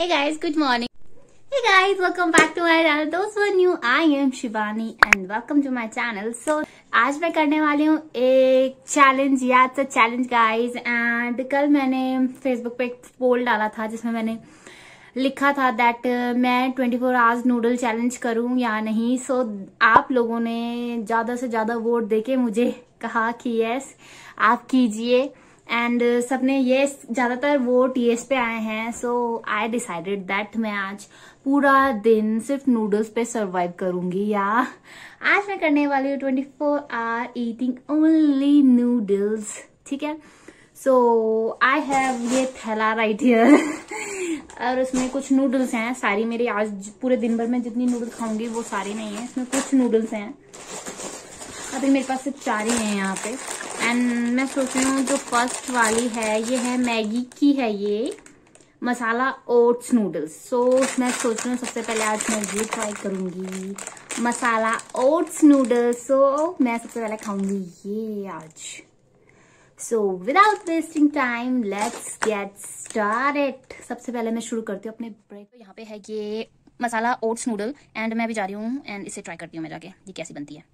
Hey guys, good morning. Hey guys, welcome back to my channel. Those who are new, I am Shivani and welcome to my channel. So आज मैं करने वाली हूँ एक challenge, याद से challenge guys. And कल मैंने Facebook पे एक पोल डाला था जिसमें मैंने लिखा था that मैं 24 hours नूडल challenge करूँ या नहीं. So आप लोगों ने ज़्यादा से ज़्यादा वोट देके मुझे कहा कि yes आप कीजिए. एंड सबने ये ज़्यादातर वोट येस पे आए हैं. सो आई डिसाइडेड दैट मैं आज पूरा दिन सिर्फ नूडल्स पे सर्वाइव करूंगी. या आज मैं करने वाली हूँ 24 आवर ईटिंग ओनली नूडल्स. ठीक है. सो आई हैव ये थैला राइट हियर और उसमें कुछ नूडल्स हैं. सारी मेरी आज पूरे दिन भर में जितनी नूडल्स खाऊंगी वो सारी नहीं है, इसमें कुछ नूडल्स हैं. अभी मेरे पास सिर्फ 4 ही हैं यहाँ पे. एंड मैं सोच रही हूँ जो फर्स्ट वाली है ये है मैगी की, है ये मसाला ओट्स नूडल्स. सो मैं सोच रही हूँ सबसे पहले आज मैं ये ट्राई करूँगी मसाला ओट्स नूडल्स. सो मैं सबसे पहले खाऊंगी ये आज. So without wasting time let's get started. सबसे पहले मैं शुरू करती हूँ अपने ब्रेड. तो यहाँ पे है ये मसाला ओट्स नूडल एंड मैं अभी जा रही हूँ एंड इसे ट्राई करती हूँ मैं जाके ये कैसी बनती है.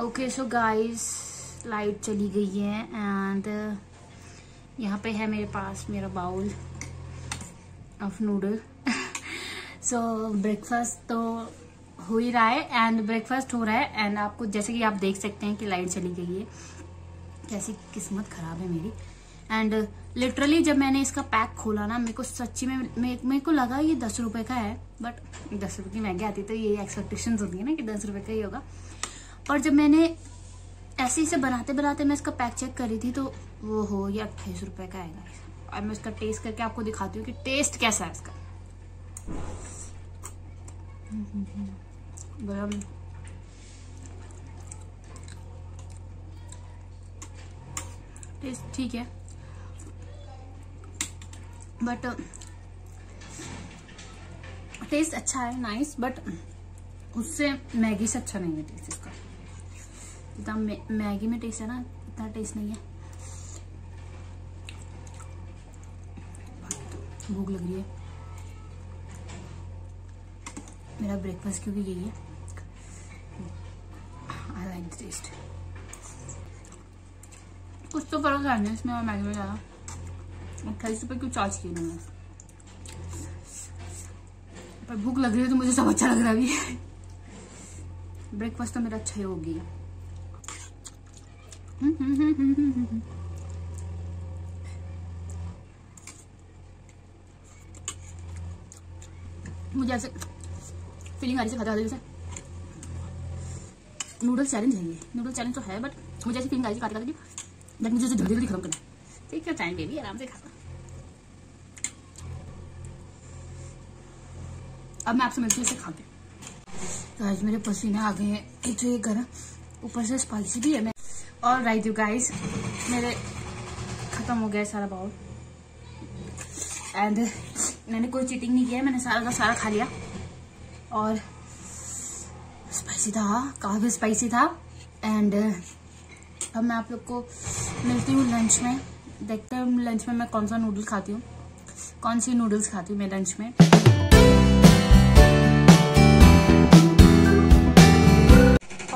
ओके सो गाइस लाइट चली गई है एंड यहाँ पे है मेरे पास मेरा bowl of noodle. So breakfast तो हो ही रहा है एंड ब्रेकफास्ट हो रहा है. एंड आपको जैसे कि आप देख सकते हैं कि लाइट चली गई है. कैसी किस्मत खराब है मेरी. एंड लिटरली जब मैंने इसका पैक खोला ना मेरे को सच्ची में मेरे को लगा ये 10 रुपए का है. बट 10 रुपए की महंगी आती तो ये एक्सपेक्टेशन होती है ना कि 10 रुपए का ही होगा. और जब मैंने ऐसे इसे बनाते बनाते मैं इसका पैक चेक करी थी तो वो हो ये 28 रुपए का आएगा. और मैं इसका टेस्ट करके आपको दिखाती हूँ कि टेस्ट कैसा है इसका. टेस्ट ठीक है बट टेस्ट अच्छा है, नाइस. बट उससे मैगी से अच्छा नहीं है टेस्ट इसका. इतना मैगी में टेस्ट है ना, इतना टेस्ट नहीं है. भूख लग रही है. मेरा ब्रेकफास्ट क्योंकि यही है. I like the taste. कुछ तो फर्क आ रहा है इसमें और मैगी में ज़्यादा. 28 रुपए क्यों चार्ज किए मैंने, पर भूख लग रही है तो मुझे सब अच्छा लग रहा है. ब्रेकफास्ट तो मेरा अच्छा ही हो गया. मुझे ऐसे फीलिंग आ रही है खाते खाते जैसे नूडल चैलेंज है. ये नूडल चैलेंज तो है बट मुझे ऐसी फीलिंग आ रही है खाते खाते कि बट मुझे इसे जल्दी जल्दी खत्म करना है. ठीक है टाइम बेबी, आराम से खाता. अब मैं आपसे मिलती हूँ इसे खाते. गाइस मेरे पसीने आ गए हैं. एक तो ये गर्म ऊपर से स्पाइसी भी है. मैं और राइट यू गाइस मेरे खत्म हो गया सारा बाउल. एंड मैंने कोई चीटिंग नहीं किया, मैंने सारा का सारा खा लिया. और स्पाइसी था, काफी स्पाइसी था. एंड अब मैं आप लोग को मिलती हूँ लंच में. देखते हैं लंच में मैं कौन सा नूडल खाती हूँ, कौन सी नूडल्स खाती हूँ मैं लंच में.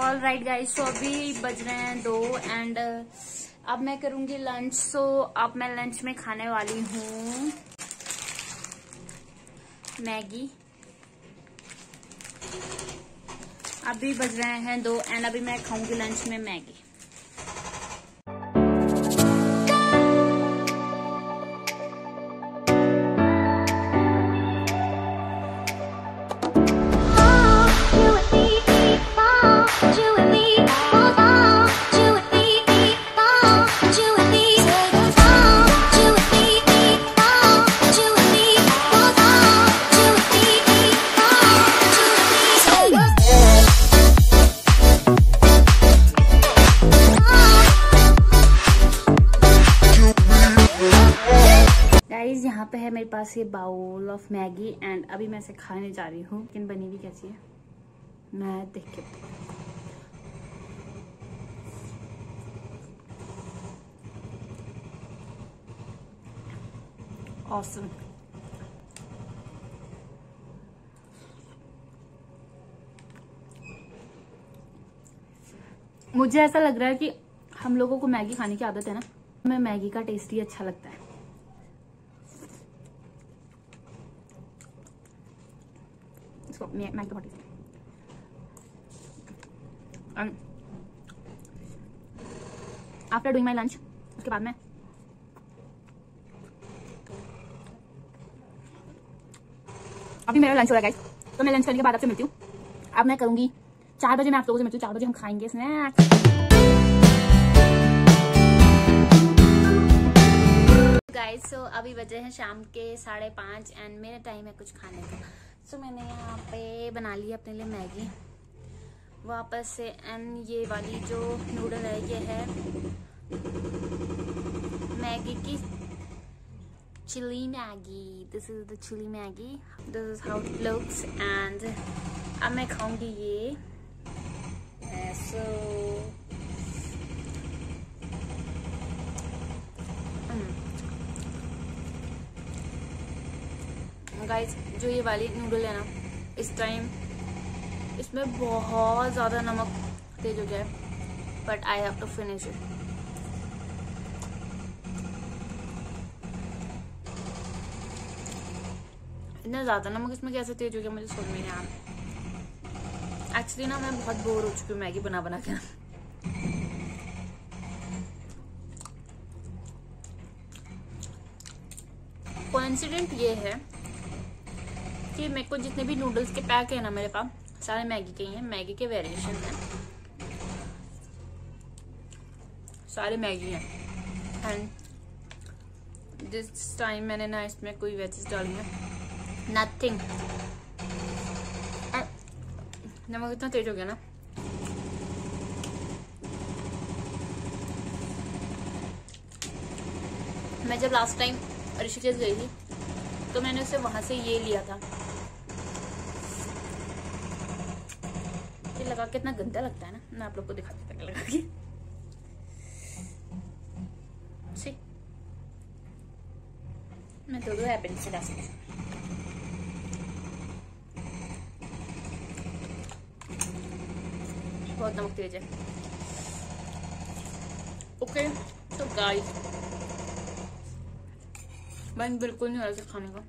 ऑल राइट गाइस तो अभी बज रहे हैं 2 एंड अब मैं करूँगी लंच. सो अब मैं लंच में खाने वाली हूँ मैगी. अभी बज रहे हैं 2 एंड अभी मैं खाऊंगी लंच में मैगी. पास ये बाउल ऑफ मैगी एंड अभी मैं इसे खाने जा रही हूँ, लेकिन बनी भी कैसी है मैं देख के। ऑसम। मुझे ऐसा लग रहा है कि हम लोगों को मैगी खाने की आदत है ना, हमें मैगी का टेस्ट ही अच्छा लगता है। इसको मैगी बहुत आफ्टर डूइंग माई लंच, उसके बाद मैं अभी मेरा लंच हो रहा है गाइस, तो मैं लंच करने के बाद आपसे मिलती हूँ। अब मैं करूँगी 4 बजे, मैं आप लोगों से मिलती हूँ 4 बजे, हम खाएंगे स्नैक्स। गाइस सो अभी बजे हैं शाम के 5:30 एंड मेरे टाइम है कुछ खाने का। सो मैंने यहाँ पे बना ली अपने लिए मैगी वापस से, एंड ये वाली जो नूडल है ये है मैगी की chilli Maggi. This is the chilli Maggi, this is how it looks. And अब मैं खाऊंगी ये। सो गाइस जो ये वाली नूडल है ना, इस टाइम इसमें बहुत ज़्यादा नमक तेज हो गया, but I have to finish it. इतना ज़्यादा नमक इसमें कैसे तेज हो गया मुझे समझ में नहीं आया। एक्चुअली ना मैं बहुत बोर हो चुकी हूँ मैगी बना बना के। कोइंसिडेंट ये है कि मेरे को जितने भी नूडल्स के पैक है ना मेरे पास, सारे मैगी के ही हैं, मैगी के वेरिएशन हैं, सारे मैगी हैं। एंड दिस टाइम मैंने ना इसमें कोई वेजेस डाली है, नथिंग। नमक इतना तेज हो गया ना, मैं जब लास्ट टाइम ऋषिकेश गई थी तो मैंने उसे वहां से ये लिया था, लगा कितना गंदा लगता है ना, मैं आप लोग को दिखा देता लगा के। सी मैं दो एप्पल से डाल सकती हूं, बहुत नमक तेज है। ओके तो गाइस मन बिल्कुल नहीं हो रहा खाने का,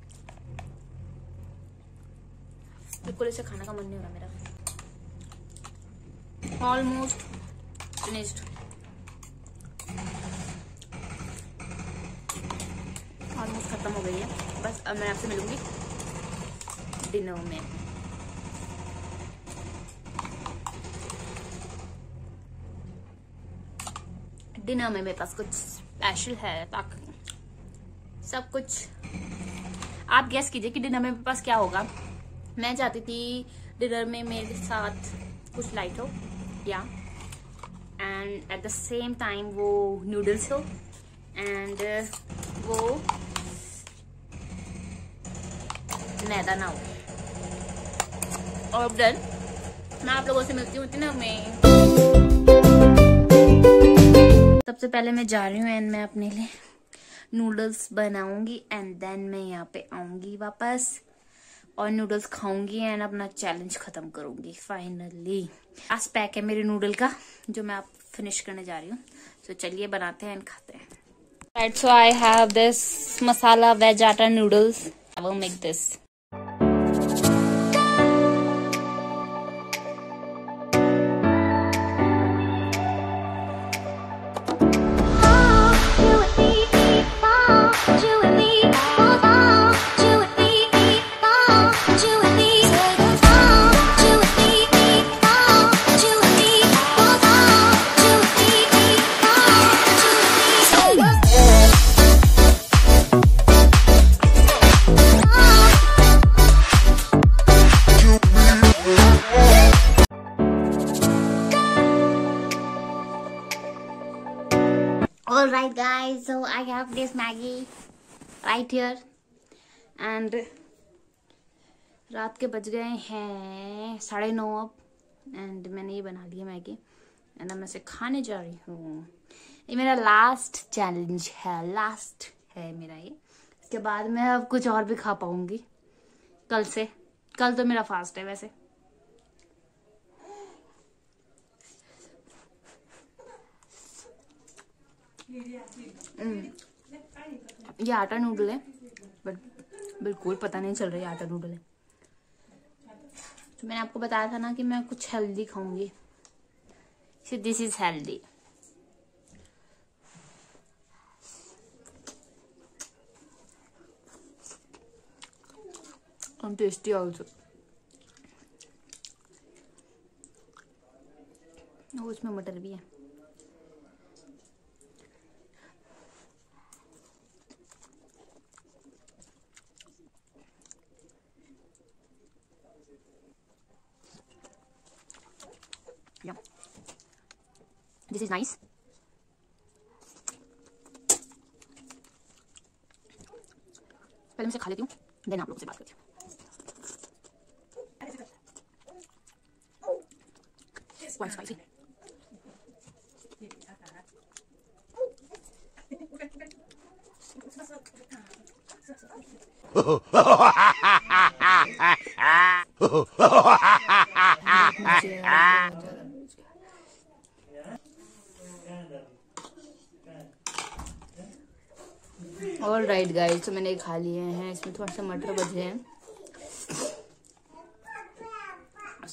बिल्कुल ऐसे खाने का मन नहीं हो रहा मेरा। ऑलमोस्ट फिनिश्ड, ऑलमोस्ट खत्म हो गई है। बस अब मैं आपसे मिलूंगी डिनर में। डिनर में मेरे पास कुछ स्पेशल है, सब कुछ आप गैस कीजिए कि डिनर में मेरे पास क्या होगा। मैं चाहती थी डिनर में मेरे साथ कुछ लाइट हो या and at the same time वो नूडल्स हो एंड वो मैदा ना हो। और डन, मैं आप लोगों से मिलती हूँ इतना में। सबसे पहले मैं जा रही हूँ एंड मैं अपने लिए नूडल्स बनाऊंगी एंड देन मैं यहाँ पे आऊंगी वापस और नूडल्स खाऊंगी एंड अपना चैलेंज खत्म करूंगी फाइनली। लास्ट पैक है मेरे नूडल का जो मैं आप फिनिश करने जा रही हूँ। तो चलिए बनाते हैं एंड खाते हैं। Right so I have this masala veg atta noodles, I will make this. Alright guys, so I have this Maggi right here and रात के बज गए हैं 9:30 अब, एंड मैंने ये बना लिया मैगी एंड अब मैं इसे खाने जा रही हूँ। ये मेरा लास्ट चैलेंज है, लास्ट है मेरा ये। इसके बाद मैं अब कुछ और भी खा पाऊंगी कल से, कल तो मेरा फास्ट है वैसे। ये आटा नूडल है बट बिल्कुल पता नहीं चल रहा है आटा नूडल है। तो मैंने आपको बताया था ना कि मैं कुछ हेल्दी खाऊंगी, so this is healthy. And tasty also. वो उसमें मटर भी है। Yeah. This is nice. पहले मैं इसे खा लेती हूँ, देन आप लोगों से बात करती हूँ। Quite spicy. All right guys, तो मैंने खा लिए हैं। इसमें थोड़ा सा मटर बचे हैं।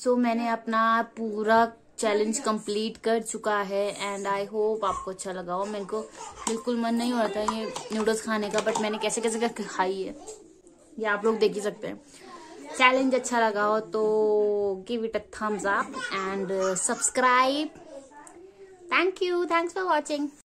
सो मैंने अपना पूरा चैलेंज कंप्लीट कर चुका है एंड आई होप आपको अच्छा लगा हो। मेरे को बिल्कुल मन नहीं हो रहा था ये नूडल्स खाने का, बट मैंने कैसे कैसे करके खाई है ये आप लोग देख ही सकते हैं। चैलेंज अच्छा लगा हो तो give it a thumbs up and subscribe. Thank you, thanks for watching.